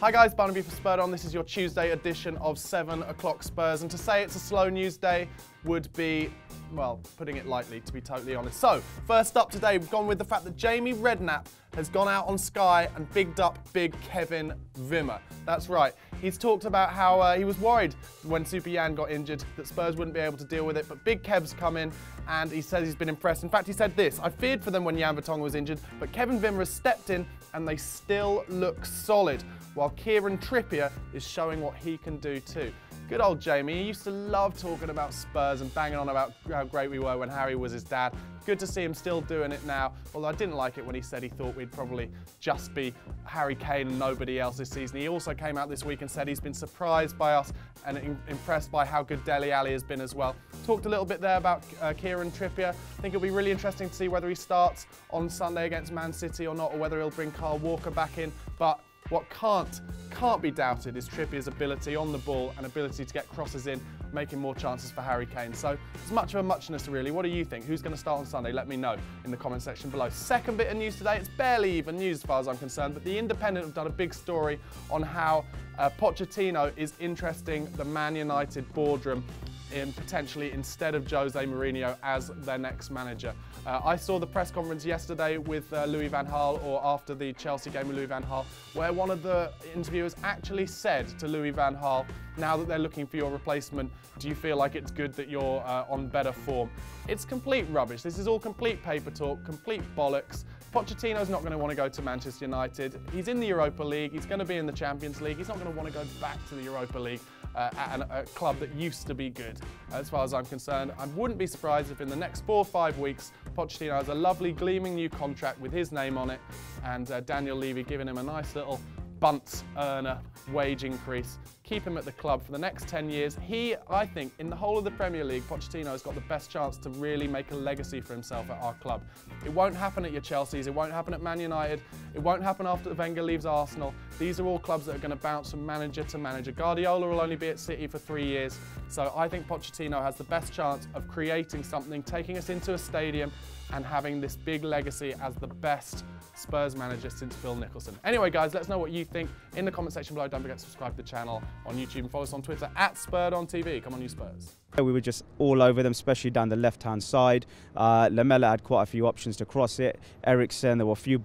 Hi guys, Barnaby for Spurred On. This is your Tuesday edition of 7 O'Clock Spurs, and to say it's a slow news day would be, well, putting it lightly, to be totally honest. So, first up today, we've gone with the fact that Jamie Redknapp has gone out on Sky and bigged up big Kevin Vimmer. That's right. He's talked about how he was worried when Super Yan got injured that Spurs wouldn't be able to deal with it, but big Kev's come in and he says he's been impressed. In fact, he said this: "I feared for them when Yan Vertonghen was injured, but Kevin Vimmer has stepped in and they still look solid, while Kieran Trippier is showing what he can do too." Good old Jamie. He used to love talking about Spurs and banging on about how great we were when Harry was his dad. Good to see him still doing it now, although I didn't like it when he said he thought we'd probably just be Harry Kane and nobody else this season. He also came out this week and said he's been surprised by us and impressed by how good Dele Alli has been as well. Talked a little bit there about Kieran Trippier. I think it'll be really interesting to see whether he starts on Sunday against Man City or not, or whether he'll bring Karl Walker back in. But what can't be doubted is Trippier's ability on the ball and ability to get crosses in, making more chances for Harry Kane. So it's much of a muchness really. What do you think? Who's going to start on Sunday? Let me know in the comment section below. Second bit of news today, it's barely even news as far as I'm concerned, but the Independent have done a big story on how Pochettino is interesting the Man United boardroom in potentially instead of Jose Mourinho as their next manager. I saw the press conference yesterday with Louis van Gaal, or after the Chelsea game with Louis van Gaal, where one of the interviewers actually said to Louis van Gaal, "Now that they're looking for your replacement, do you feel like it's good that you're on better form?" It's complete rubbish. This is all complete paper talk, complete bollocks. Pochettino's not going to want to go to Manchester United. He's in the Europa League. He's going to be in the Champions League. He's not going to want to go back to the Europa League at a club that used to be good. As far as I'm concerned, I wouldn't be surprised if in the next 4 or 5 weeks, Pochettino has a lovely, gleaming new contract with his name on it, and Daniel Levy giving him a nice little bunts earner wage increase. Keep him at the club for the next 10 years. He, I think, in the whole of the Premier League, Pochettino has got the best chance to really make a legacy for himself at our club. It won't happen at your Chelseas, it won't happen at Man United, it won't happen after Wenger leaves Arsenal. These are all clubs that are going to bounce from manager to manager. Guardiola will only be at City for 3 years, so I think Pochettino has the best chance of creating something, taking us into a stadium and having this big legacy as the best Spurs manager since Bill Nicholson. Anyway guys, let us know what you think in the comment section below. Don't forget to subscribe to the channel on YouTube and follow us on Twitter at SpurredOnTV. Come on you Spurs. We were just all over them, especially down the left-hand side. Lamela had quite a few options to cross it. Ericsson, there were a few